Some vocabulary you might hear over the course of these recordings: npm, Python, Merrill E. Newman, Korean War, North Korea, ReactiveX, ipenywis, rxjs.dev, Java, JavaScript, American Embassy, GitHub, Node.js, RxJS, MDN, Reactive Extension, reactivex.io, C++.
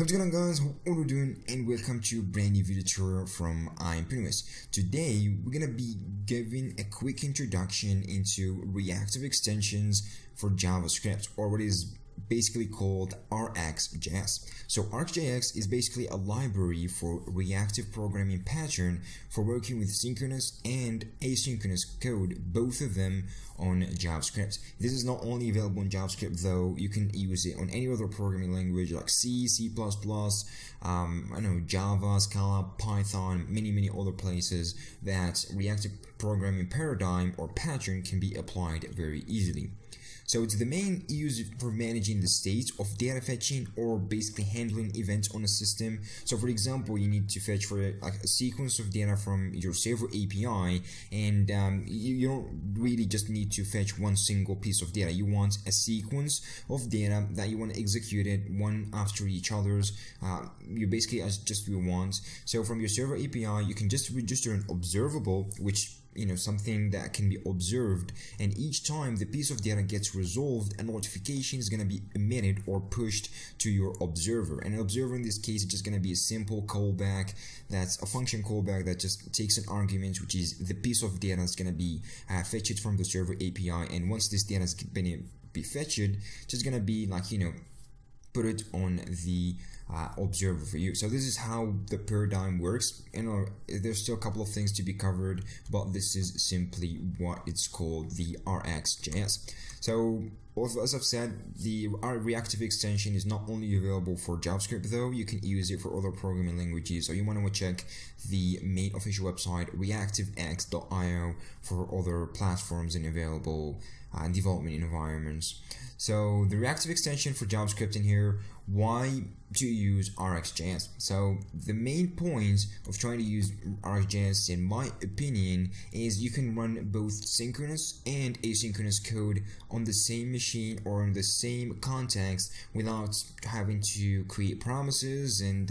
How's it going, guys? What we're doing, and welcome to a brand new video tutorial from ipenywis. Today we're gonna be giving a quick introduction into reactive extensions for JavaScript, or what is basically called RxJS. So RxJS is basically a library for reactive programming pattern for working with synchronous and asynchronous code, both of them on JavaScript. This is not only available in JavaScript though, you can use it on any other programming language like C, C++, I know Java, Scala, Python, many other places that reactive programming paradigm or pattern can be applied very easily. So it's the main use for managing the state of data fetching or basically handling events on a system. So for example, you need to fetch for a sequence of data from your server API, and you don't really just need to fetch one single piece of data. You want a sequence of data that you want to execute it one after each other's. You basically just you want. So from your server API, you can just register an observable, which something that can be observed, and each time the piece of data gets resolved, a notification is going to be emitted or pushed to your observer. And an observer in this case is just going to be a simple callback, that's a function callback that just takes an argument, which is the piece of data is going to be fetched from the server API, and once this data has been fetched, it's just going to be like put it on the observer for you. So this is how the paradigm works. There's still a couple of things to be covered, but this is simply what it's called, the RxJS. So as I've said, the reactive extension is not only available for JavaScript though, you can use it for other programming languages. So you want to check the main official website, reactivex.io, for other platforms and available development environments. So the reactive extension for JavaScript in here, why to use RxJS? So the main point of trying to use RxJS, in my opinion, is you can run both synchronous and asynchronous code on the same machine or in the same context without having to create promises and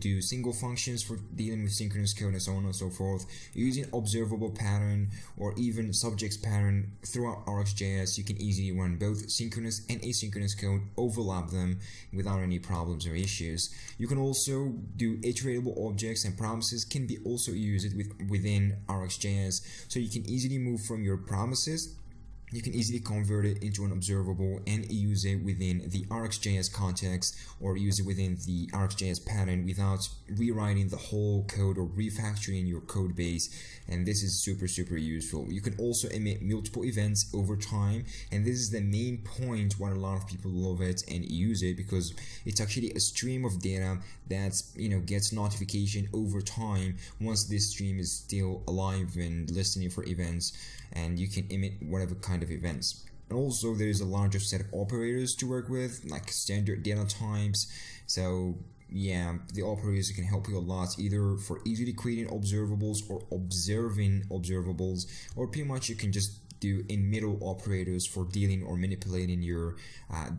do single functions for dealing with synchronous code and so on and so forth. Using observable pattern or even subjects pattern throughout RxJS, you can easily run both synchronous and asynchronous code, overlap them without any problems or issues. You can also do iteratable objects, and promises can be also used within RxJS, so you can easily move from your promises. You can easily convert it into an observable and use it within the RxJS context or use it within the RxJS pattern without rewriting the whole code or refactoring your code base. And this is super useful. You can also emit multiple events over time, and this is the main point why a lot of people love it and use it, because it's actually a stream of data that's gets notification over time once this stream is still alive and listening for events, and you can emit whatever kind of events. And also there is a larger set of operators to work with, like standard data types. So yeah, the operators can help you a lot, either for easily creating observables or observing observables, or pretty much you can just do in middle operators for dealing or manipulating your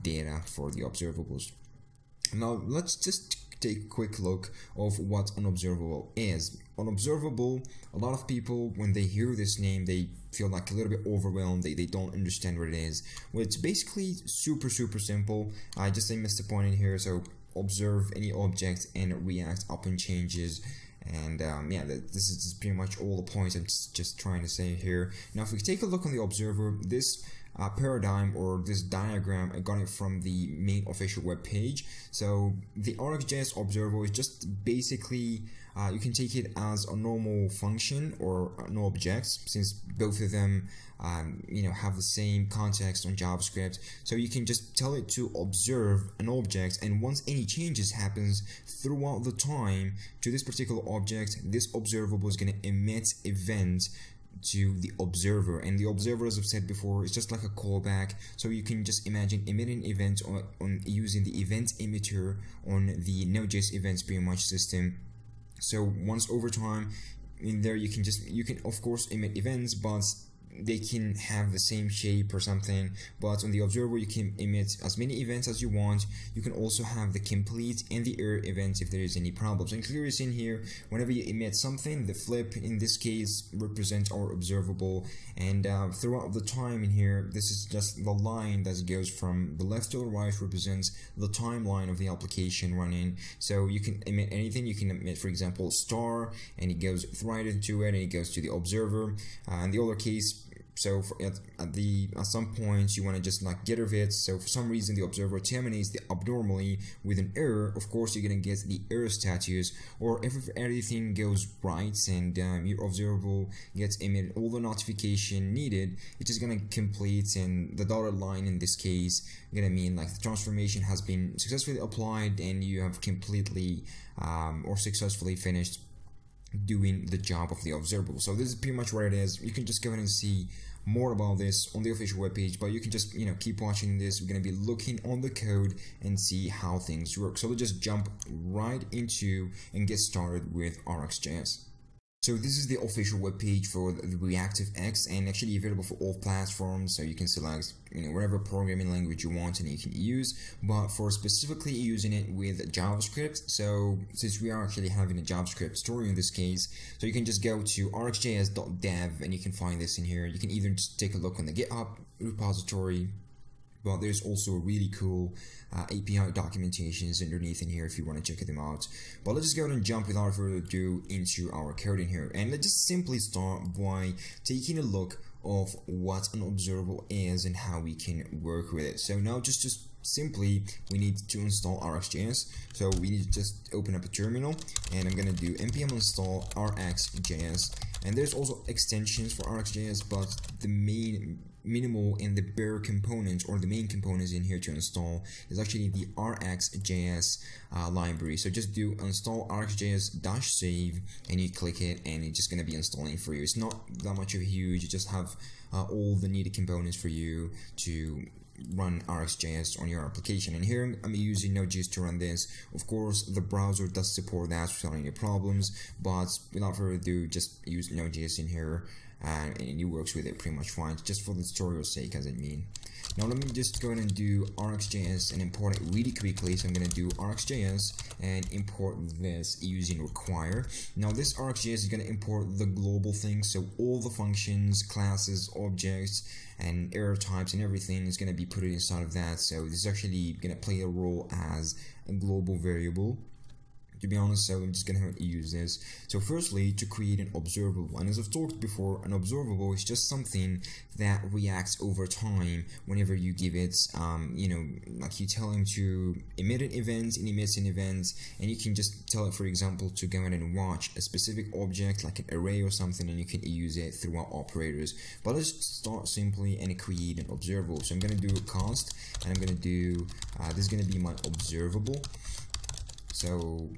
data for the observables. Now let's just take a quick look of what an observable is. An observable, a lot of people when they hear this name, they feel like a little bit overwhelmed, they don't understand what it is. Well, it's basically super simple. I missed the point in here. So observe any object and react upon changes, and yeah, this is pretty much all the points I'm just trying to say here. Now if we take a look on the observer, this paradigm or this diagram, I got it from the main official web page. So the RxJS observer is just basically you can take it as a normal function or an object, since both of them have the same context on JavaScript. So you can just tell it to observe an object, and once any changes happens throughout the time to this particular object, this observable is going to emit events to the observer. And the observer, as I've said before, is just like a callback. So you can just imagine emitting events on using the event emitter on the Node.js events pretty much system. So once over time in there, you can of course emit events, but they can have the same shape or something, but on the observer you can emit as many events as you want. You can also have the complete and the error events if there is any problems. And clear is in here, whenever you emit something, the flip in this case represents our observable, and throughout the time in here, this is just the line that goes from the left to the right represents the timeline of the application running. So you can emit anything. You can emit, for example, star, and it goes right into it, and it goes to the observer. In the other case, so at some point you want to just like get rid of it. So for some reason the observer terminates the abnormally with an error. Of course you're gonna get the error status, or if everything goes right and your observable gets emitted all the notification needed, it's just gonna complete, and the dotted line in this case gonna mean like the transformation has been successfully applied and you have completely or successfully finished doing the job of the observable. So this is pretty much what it is. You can just go ahead and see more about this on the official webpage, but you can just, you know, keep watching this. We're going to be looking on the code and see how things work. So we'll just jump right into and get started with RxJS. So this is the official webpage for the ReactiveX, and actually available for all platforms, so you can select, you know, whatever programming language you want and you can use. But for specifically using it with JavaScript, so since we are actually having a JavaScript story in this case, so you can just go to rxjs.dev and you can find this in here. You can either just take a look on the GitHub repository, but there's also really cool API documentations underneath in here if you want to check them out. But let's just go ahead and jump without further ado into our code in here. And let's just simply start by taking a look of what an observable is and how we can work with it. So now just simply we need to install RxJS. So we need to just open up a terminal, and I'm going to do npm install rxjs. And there's also extensions for RxJS, but the minimal and the bare components, or the main components in here to install, is actually the RxJS library. So just do install rxjs-save and you click it, and it's just going to be installing for you. It's not that much of a huge, you just have all the needed components for you to run RxJS on your application. And here I'm using Node.js to run this. Of course the browser does support that without any problems, but without further ado, just use Node.js in here, and it works with it pretty much fine, just for the tutorial's sake, as it mean. Now let me just go ahead and do RxJS and import it really quickly. So I'm going to do RxJS and import this using require. Now this RxJS is going to import the global things, so all the functions, classes, objects, and error types and everything is going to be put inside of that. So this is actually going to play a role as a global variable, to be honest, so I'm just gonna use this. So firstly, to create an observable, and as I've talked before, an observable is just something that reacts over time. Whenever you give it, you know, like you tell him to emit an event, it emits an event, and you can just tell it, for example, to go ahead and watch a specific object like an array or something, and you can use it throughout operators. But let's start simply and create an observable. So I'm gonna do const, and I'm gonna do this is gonna be my observable. So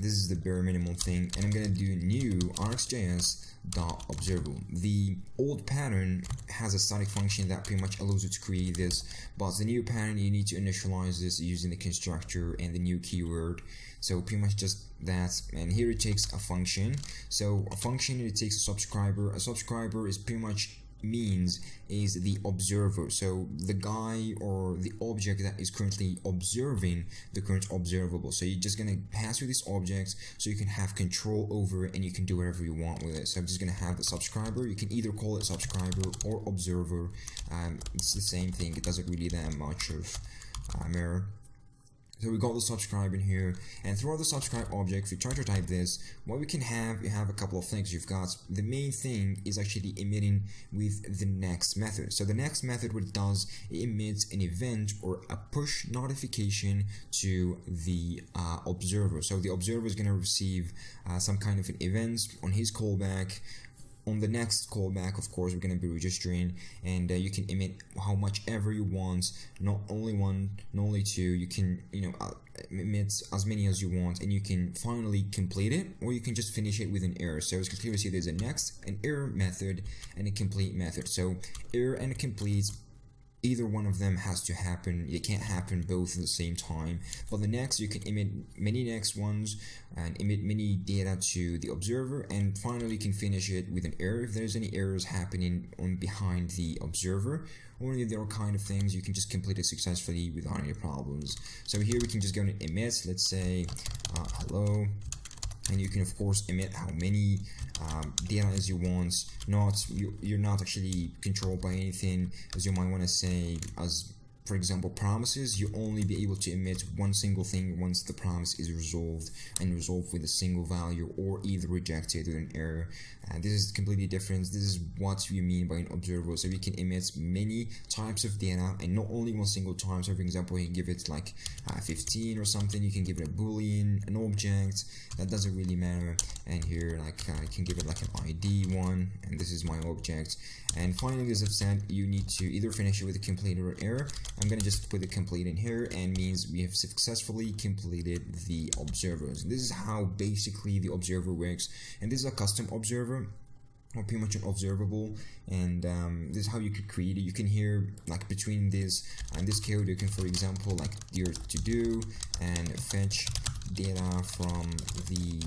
this is the bare minimum thing, and I'm gonna do new rxjs.observable. The old pattern has a static function that pretty much allows you to create this, but the new pattern, you need to initialize this using the constructor and the new keyword. So pretty much just that, and here it takes a function. So a function, it takes a subscriber. A subscriber is pretty much means is the observer, so the guy or the object that is currently observing the current observable. So you're just going to pass through this object so you can have control over it and you can do whatever you want with it. So I'm just going to have the subscriber. You can either call it subscriber or observer, it's the same thing, it doesn't really that much of error. So we got the subscribe in here, and throughout the subscribe object, if you try to type this, what we can have, you have a couple of things. You've got the main thing is actually emitting with the next method. So the next method, what it does, it emits an event or a push notification to the observer. So the observer is going to receive some kind of an event on his callback. On the next callback, of course, we're going to be registering, and you can emit how much ever you want, not only one, not only two. You can, you know, emit as many as you want, and you can finally complete it, or you can just finish it with an error. So as you can clearly see, there's a next, an error method, and a complete method. So error and complete Either one of them has to happen. It can't happen both at the same time. For the next, you can emit many next ones and emit many data to the observer, and finally you can finish it with an error. If there's any errors happening on behind the observer or any other kind of things, you can just complete it successfully without any problems. So here we can just go to emit, let's say hello, and you can of course emit how many data as you want. You're not actually controlled by anything, as you might want to say, as for example promises. You only be able to emit one single thing once the promise is resolved, and resolved with a single value, or either rejected with an error. This is completely different. This is what we mean by an observer. So we can emit many types of data, and not only one single time. So for example, you can give it like 15 or something. You can give it a boolean, an object, that doesn't really matter. And here, like I can give it like an ID one, and this is my object. And finally, as I've said, you need to either finish it with a complete or error. I'm gonna just put the complete in here, and means we have successfully completed the observers. This is how basically the observer works, and this is a custom observer, or pretty much an observable, and this is how you could create it. You can hear like between this and this code, you can for example like your to do and fetch data from the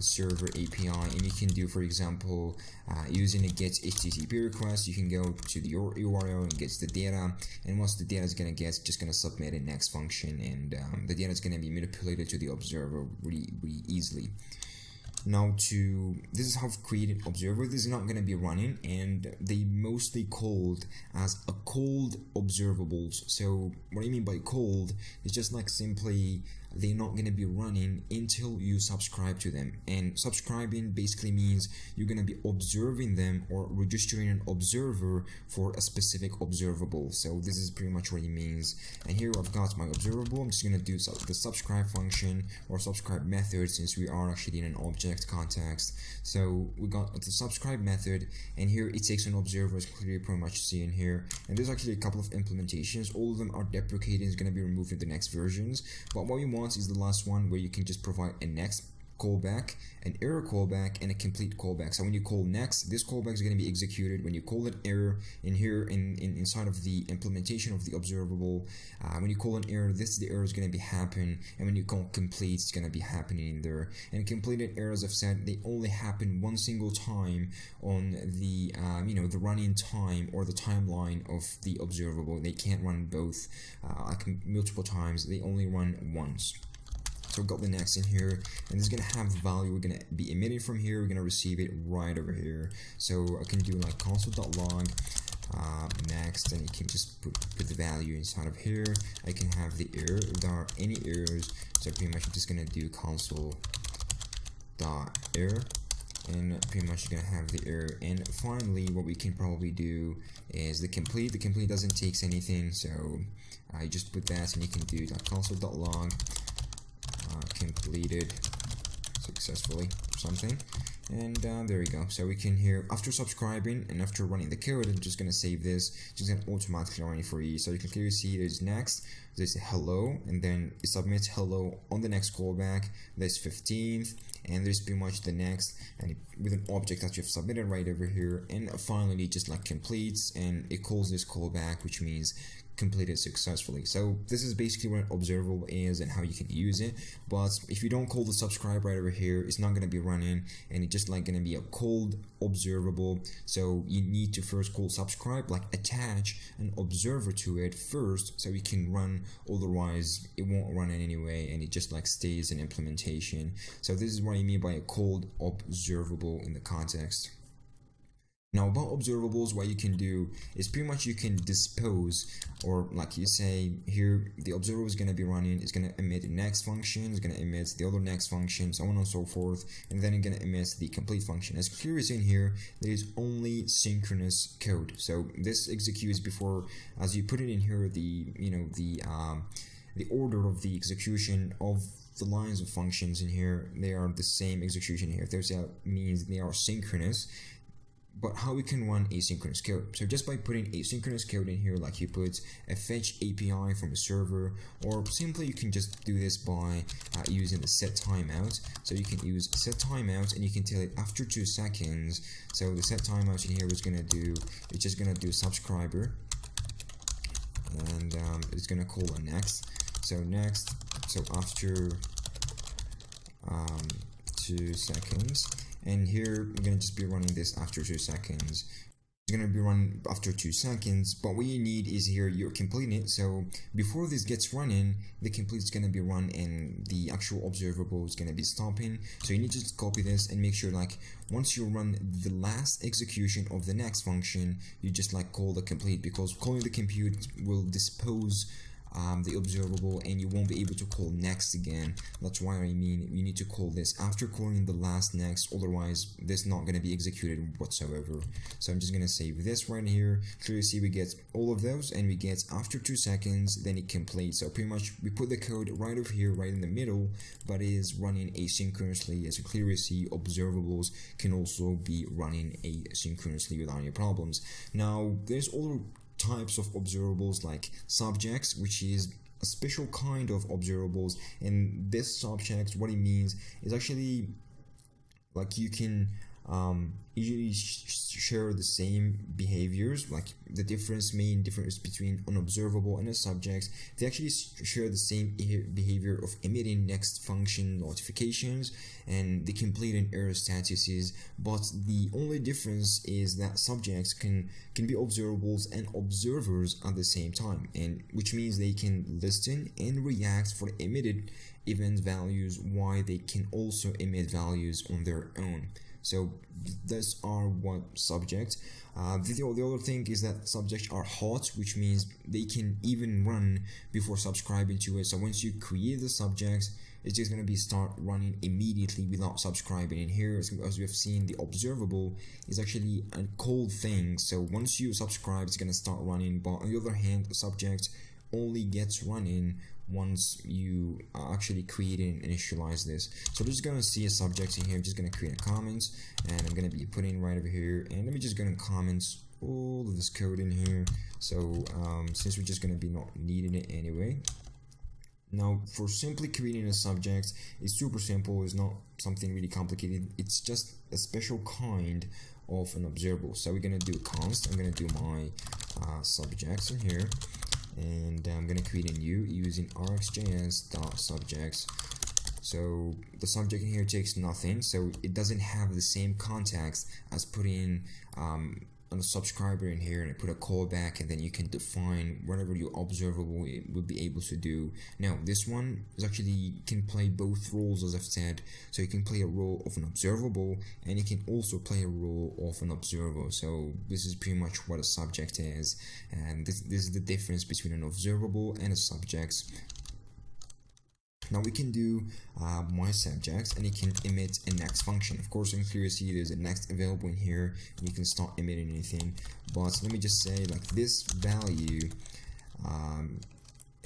server API, and you can do for example using a get HTTP request. You can go to the URL and gets the data, and once the data is gonna get, just gonna submit a next function, and the data is gonna be manipulated to the observer really easily. Now this is how I've created observer. This is not going to be running, and they mostly called as a cold observables. So what I mean by cold is just like simply they're not going to be running until you subscribe to them, and subscribing basically means you're going to be observing them or registering an observer for a specific observable. So this is pretty much what it means. And here I've got my observable. I'm just going to do the subscribe function or subscribe method, since we are actually in an object context. So we got the subscribe method, and here it takes an observer, as clearly pretty much see in here. And there's actually a couple of implementations. All of them are deprecated, is going to be removed in the next versions. But what we want is the last one, where you can just provide a next callback, an error callback, and a complete callback. So when you call next, this callback is going to be executed. When you call an error in here, inside of the implementation of the observable, when you call an error, the error is going to be happen, and when you call complete, it's going to be happening in there. And completed errors, I've said, they only happen one single time on the the running time or the timeline of the observable. They can't run both like multiple times. They only run once. So we've got the next in here, and this is going to have value. We're going to be emitting from here. We're going to receive it right over here. So I can do like console.log next, and you can just put the value inside of here. I can have the error if there are any errors. So pretty much I'm just going to do console.error, and pretty much you're gonna have the error. And finally, what we can probably do is the complete. The complete doesn't take anything, so I just put that, and you can do like console.log completed successfully or something, and there we go. So we can hear after subscribing and after running the code, I'm just going to save this. It's just going to automatically run it for you. So you can clearly see there's next, there's hello, and then it submits hello on the next callback. There's 15th, and there's pretty much the next, and with an object that you've submitted right over here. And finally just like completes, and it calls this callback, which means completed successfully. So this is basically what an observable is and how you can use it. But if you don't call the subscribe right over here, it's not going to be running, and it's just like going to be a cold observable. So you need to first call subscribe, like attach an observer to it first, so it can run. Otherwise it won't run in any way, and it just like stays in implementation. So this is what I mean by a cold observable in the context. Now about observables, what you can do is pretty much you can dispose, or like you say here, the observer is going to be running, it's going to emit the next function, it's going to emit the other next function, so on and so forth, and then it's going to emit the complete function. As clear as in here, there is only synchronous code, so this executes before, as you put it in here, the order of the execution of the lines of functions in here, they are the same execution here. There's that means they are synchronous. But how we can run asynchronous code? So just by putting asynchronous code in here, like you put a fetch API from a server, or simply you can just do this by using the set timeout. So you can use set timeout, and you can tell it after 2 seconds. So the set timeout in here is gonna do, it's just gonna do subscriber and it's gonna call a next. So next, so after 2 seconds, and here I'm gonna just be running this after 2 seconds. It's gonna be run after 2 seconds, but what you need is here your complete it. So before this gets running, the complete is gonna be run and the actual observable is gonna be stopping. So you need to just copy this and make sure, like, once you run the last execution of the next function, you just like call the complete, because calling the compute will dispose the observable and you won't be able to call next again. That's why I mean you need to call this after calling the last next, otherwise this is not going to be executed whatsoever. So I'm just going to save this right here. So you see we get all of those and we get after 2 seconds, then it completes. So pretty much we put the code right over here, right in the middle, but it is running asynchronously. As you clearly see, observables can also be running asynchronously without any problems. Now there's other types of observables like subjects, which is a special kind of observables, and this subject, what it means is actually like you can usually share the same behaviors. Like the main difference between an observable and a subject, they actually share the same behavior of emitting next function notifications and the complete and error statuses, but the only difference is that subjects can be observables and observers at the same time, and which means they can listen and react for emitted event values, while they can also emit values on their own. So those are what subjects. The other thing is that subjects are hot, which means they can even run before subscribing to it. So once you create the subjects, it's just going to be start running immediately without subscribing. And here, as we have seen, the observable is actually a cold thing. So once you subscribe, it's going to start running. But on the other hand, the subject only gets running once you actually create and initialize this. So we're just gonna see a subject in here. I'm just gonna create a comment, and I'm gonna be putting right over here, and let me just gonna comment all of this code in here. So since we're just gonna be not needing it anyway. Now for simply creating a subject, it's super simple. It's not something really complicated. It's just a special kind of an observable. So we're gonna do const. I'm gonna do my subjects in here, and I'm going to create a new using rxjs.subjects. So the subject in here takes nothing, so it doesn't have the same context as putting a subscriber in here, and I put a callback, and then you can define whatever your observable it will be able to do. Now this one is actually can play both roles, as I've said. So you can play a role of an observable, and you can also play a role of an observer. So this is pretty much what a subject is, and this is the difference between an observable and a subject. Now we can do my subjects, and it can emit a next function. Of course, you can clearly see there's a next available in here, and you can start emitting anything. But let me just say, like, this value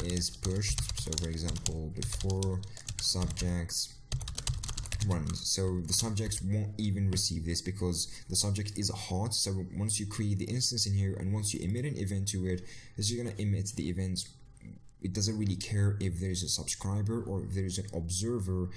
is pushed. So for example, before subjects runs, so the subjects won't even receive this because the subject is hot. So once you create the instance in here, and once you emit an event to it, this is gonna emit the event. It doesn't really care if there's a subscriber or if there's an observer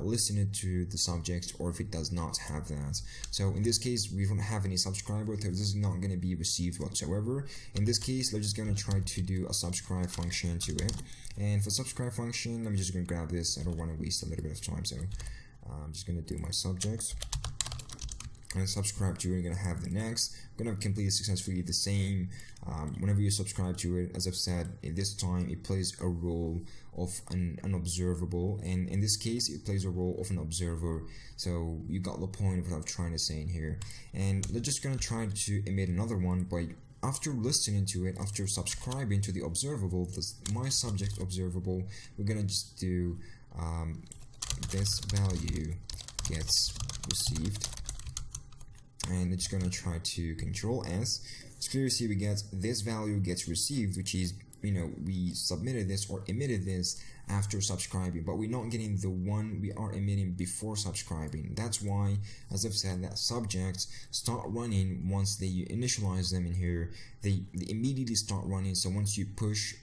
listening to the subject, or if it does not have that. So in this case, we don't have any subscriber, so this is not going to be received whatsoever. In this case, we're just going to try to do a subscribe function to it. And for subscribe function, I'm just going to grab this. I don't want to waste a little bit of time, so I'm just going to do my subjects. And subscribe to it, you're gonna have the next. I'm gonna complete successfully the same. Whenever you subscribe to it, as I've said, this time it plays a role of an observable, and in this case it plays a role of an observer. So you got the point of what I'm trying to say in here. And they're just gonna try to emit another one by after listening to it, after subscribing to the observable, this my subject observable, we're gonna just do this value gets received. And it's gonna try to control S. It's clear to see we get this value gets received, which is, you know, we submitted this or emitted this after subscribing, but we're not getting the one we are emitting before subscribing. That's why, as I've said, that subjects start running once they initialize them in here. They immediately start running. So once you push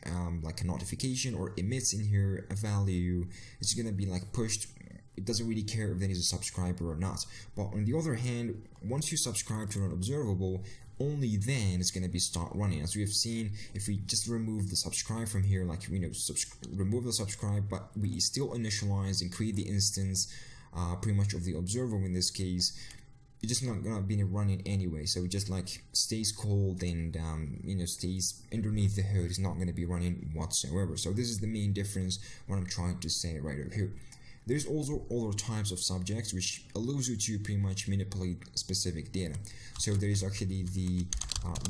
like a notification or emits in here a value, it's gonna be like pushed. It doesn't really care if there is a subscriber or not. But on the other hand, once you subscribe to an observable, only then it's going to be start running. As we have seen, if we just remove the subscribe from here, like, you know, remove the subscribe, but we still initialize and create the instance pretty much of the observer in this case, you're just not gonna be running anyway. So it just like stays cold and you know, stays underneath the hood. It's not gonna be running whatsoever. So this is the main difference, what I'm trying to say right over here. There's also other types of subjects which allows you to pretty much manipulate specific data. So there is actually the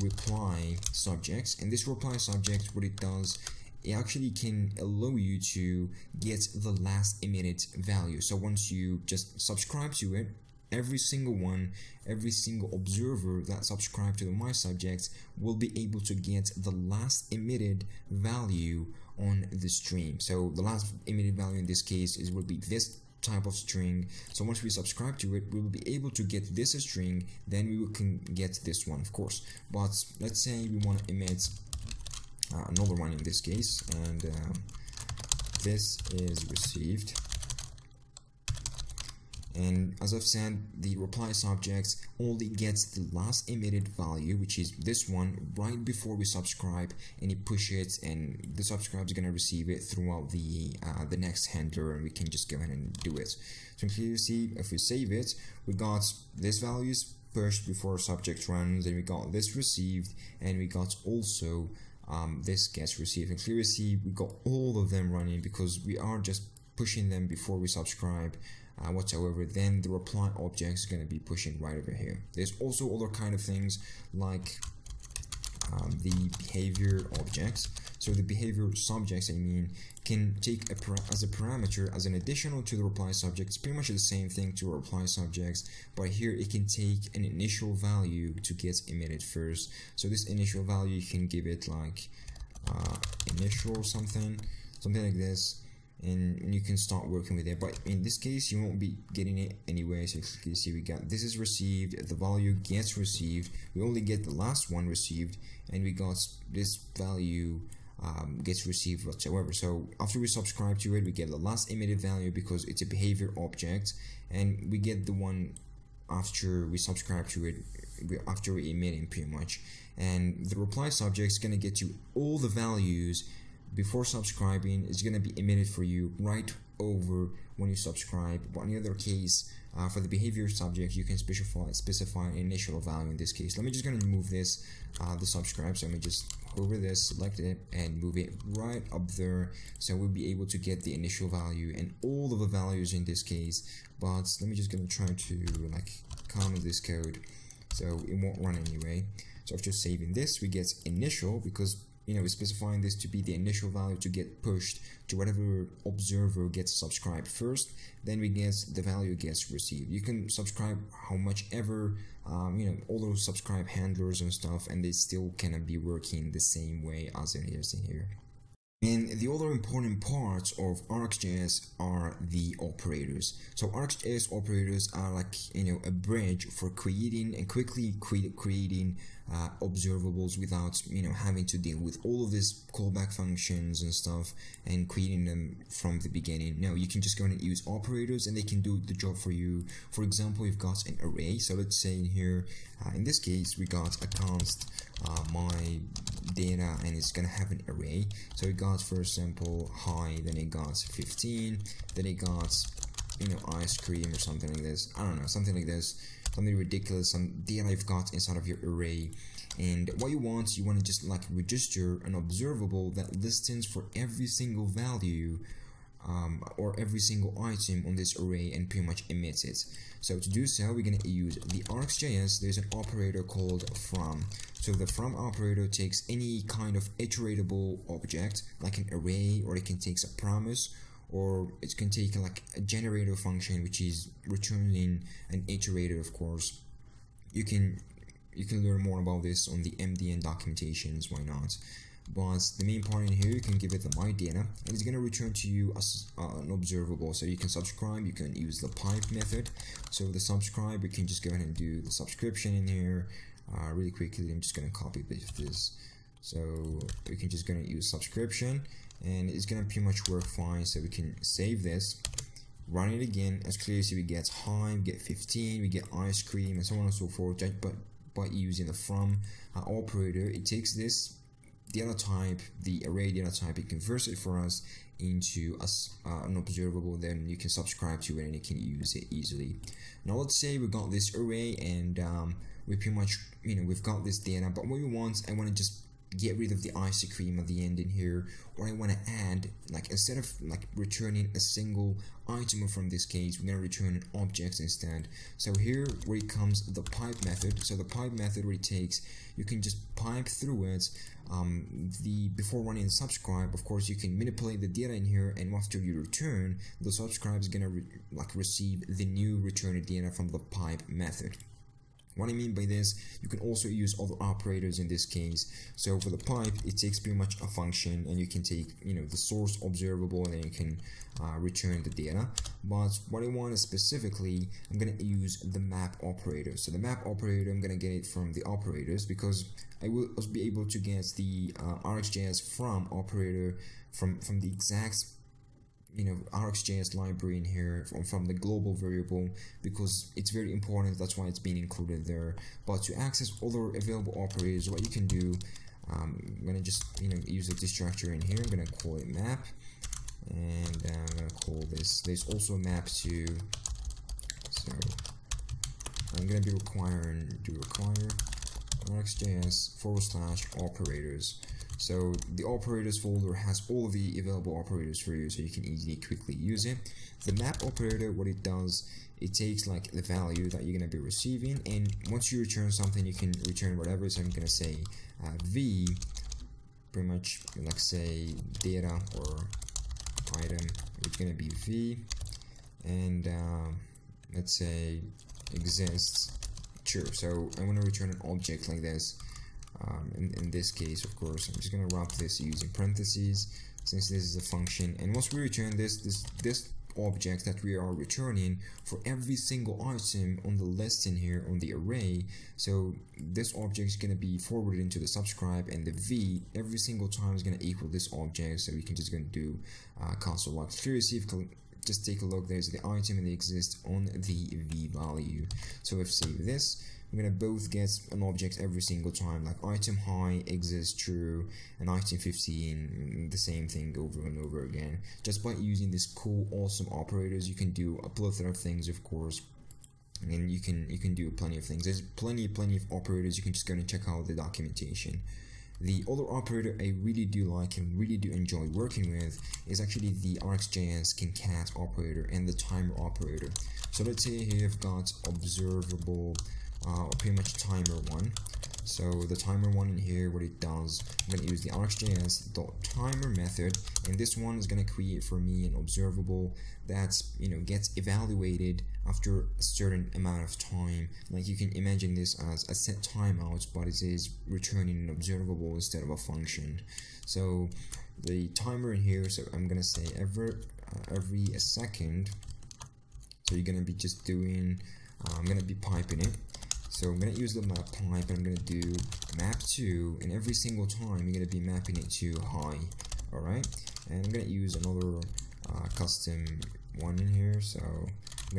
reply subjects, and this reply subject, what it does, it actually can allow you to get the last emitted value. So once you just subscribe to it, every single observer that subscribed to the my subjects will be able to get the last emitted value on the stream. So the last emitted value in this case is will be this type of string. So once we subscribe to it, we will be able to get this string, then we can get this one, of course. But let's say we want to emit another one in this case, and this is received. And as I've said, the reply subject only gets the last emitted value, which is this one, right before we subscribe, and it pushes it, and the subscribe is going to receive it throughout the next handler, and we can just go ahead and do it. So you see, if we save it, we got this values pushed before subject runs, and we got this received, and we got also this gets received. And clearly see, we got all of them running because we are just pushing them before we subscribe whatsoever. Then the reply object is going to be pushing right over here. There's also other kind of things like the behavior objects. So the behavior subjects, I mean, can take as a parameter as an additional to the reply subject. It's pretty much the same thing to reply subjects, but here it can take an initial value to get emitted first. So this initial value, you can give it like initial something like this, and you can start working with it. But in this case, you won't be getting it anyway. So you see, we got this is received, the value gets received, we only get the last one received, and we got this value gets received whatsoever. So after we subscribe to it, we get the last emitted value because it's a behavior object, and we get the one after we subscribe to it, after we emit it pretty much. And the reply subject is going to get you all the values before subscribing. It's going to be emitted for you right over when you subscribe. But in the other case, for the behavior subject, you can specify an initial value in this case. Let me just going to move this, the subscribe. So let me just hover this, select it, and move it right up there. So we'll be able to get the initial value and all of the values in this case. But let me just going to try to like comment this code, so it won't run anyway. So after saving this, we get initial because, you know, we're specifying this to be the initial value to get pushed to whatever observer gets subscribed first. Then we get the value gets received. You can subscribe how much ever, you know, all those subscribe handlers and stuff, and they still cannot be working the same way as it is in here. And the other important parts of RxJS are the operators. So RxJS operators are like, you know, a bridge for creating and quickly creating observables without, you know, having to deal with all of these callback functions and stuff and creating them from the beginning. No, you can just go and use operators, and they can do the job for you. For example, you've got an array. So let's say in here, in this case, we got a const my data, and it's gonna have an array. So it got, for example, hi, then it got 15, then it got, you know, ice cream or something like this. I don't know, something like this, something ridiculous, some data you've got inside of your array. And what you want to just like register an observable that listens for every single value or every single item on this array and pretty much emits it. So to do so, we're going to use the RxJS. There's an operator called from. So the from operator takes any kind of iteratable object like an array, or it can take a promise, or it can take like a generator function which is returning an iterator, of course. You can learn more about this on the MDN documentations, why not? But the main part in here, you can give it the my data, and it's going to return to you as an observable. So you can subscribe, you can use the pipe method. So the subscribe, we can just go ahead and do the subscription in here really quickly. I'm just going to copy this, so we can just going to use subscription, and it's going to pretty much work fine. So we can save this, run it again. As clearly, so we get hi, we get 15, we get ice cream, and so on and so forth. But by using the from operator. It takes this data type, the array data type, it converts it for us into an observable, then you can subscribe to it and you can use it easily. Now let's say we got this array and we pretty much, you know, we've got this data, but what we want, I want to just get rid of the ice cream at the end in here, or I want to add, like, instead of like returning a single item from this case, we're going to return an object instead. So here where it comes the pipe method. So the pipe method where it takes, you can just pipe through it. Before running subscribe, of course, you can manipulate the data in here, and after you return, the subscribe is going to receive the new returned data from the pipe method. What I mean by this, you can also use other operators in this case. So for the pipe, it takes pretty much a function, and you can take, you know, the source observable, and then you can return the data. But what I want is specifically, I'm going to use the map operator. So the map operator, I'm going to get it from the operators, because I will be able to get the RxJS from operator from the exact, you know, RxJS library in here from the global variable, because it's very important. That's why it's being included there. But to access other available operators, what you can do, I'm gonna just, you know, use the destructor in here. I'm gonna call it map, and I'm gonna call this. There's also map to. So I'm gonna be requiring require RxJS/operators. So the operators folder has all the available operators for you, so you can easily quickly use it. The map operator, what it does, it takes like the value that you're gonna be receiving, and once you return something, you can return whatever. So I'm gonna say v, pretty much like say data or item. It's gonna be v, and let's say exists true. So I want to return an object like this. In this case, of course, I'm just going to wrap this using parentheses, since this is a function. And once we return this object that we are returning for every single item on the list in here on the array, so this object is going to be forwarded into the subscribe, and the v every single time is going to equal this object. So we can just going to do console.log see if just take a look. There's the item and they exist on the v value. So if save this, we're gonna both get an object every single time, like item high exists true and item 15, the same thing over and over again. Just by using these cool awesome operators, you can do a plethora of things, of course, and you can do plenty of things. There's plenty of operators. You can just go and check out the documentation. The other operator I really do like and really do enjoy working with is actually the RxJS concat operator and the timer operator. So let's say here I've got observable, pretty much timer one. So the timer one in here, what it does, I'm going to use the RxJS.timer method, and this one is going to create for me an observable that's, you know, gets evaluated after a certain amount of time. Like you can imagine this as a set timeout, but it is returning an observable instead of a function. So the timer in here, so I'm going to say every second. So you're going to be just doing, I'm going to be piping it. So I'm going to use the map pipe, and I'm going to do map to, and every single time you're going to be mapping it to high. Alright, and I'm going to use another custom one in here. So I'm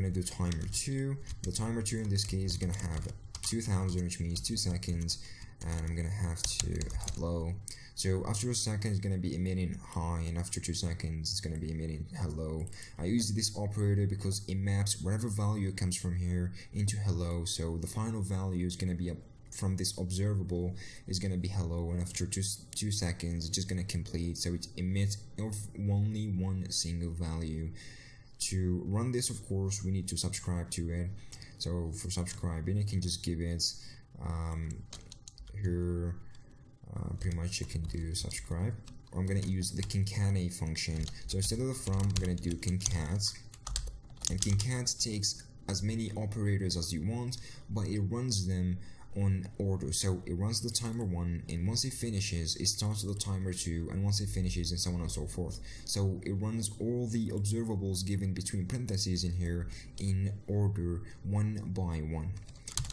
going to do timer 2. The timer 2 in this case is going to have 2000, which means 2 seconds, and I'm going to have to hello. So after a second, it's going to be emitting high, and after 2 seconds, it's going to be emitting hello. I use this operator because it maps whatever value comes from here into hello. So the final value is going to be from this observable is going to be hello, and after two seconds, it's just going to complete. So it emits only one single value. To run this, of course, we need to subscribe to it. So for subscribing, you can just give it here. Pretty much you can do subscribe. I'm going to use the concatenate function. So instead of the from, I'm going to do concat, and concat takes as many operators as you want, but it runs them on order. So it runs the timer 1, and once it finishes, it starts the timer 2, and once it finishes, and so on and so forth. So it runs all the observables given between parentheses in here in order, one by one.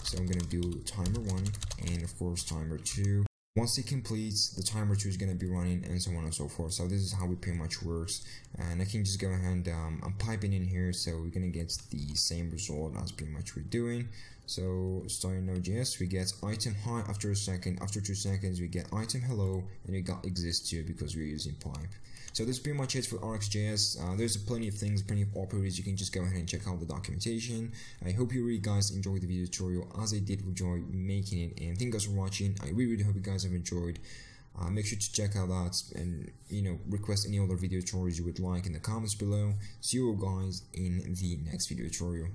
So I'm going to do timer 1, and of course timer 2. Once it completes, the timer 2 is going to be running, and so on and so forth. So this is how it pretty much works, and I can just go ahead and I'm piping in here, so we're going to get the same result as pretty much we're doing. So starting Node.js, we get item hi after a second, after 2 seconds we get item hello, and we got exists too because we're using pipe. So that's pretty much it for RxJS. There's plenty of things, plenty of operators. You can just go ahead and check out the documentation. I hope you really guys enjoyed the video tutorial as I did enjoy making it, and thank you guys for watching. I really hope you guys have enjoyed. Make sure to check out that, and you know, request any other video tutorials you would like in the comments below. See you all guys in the next video tutorial.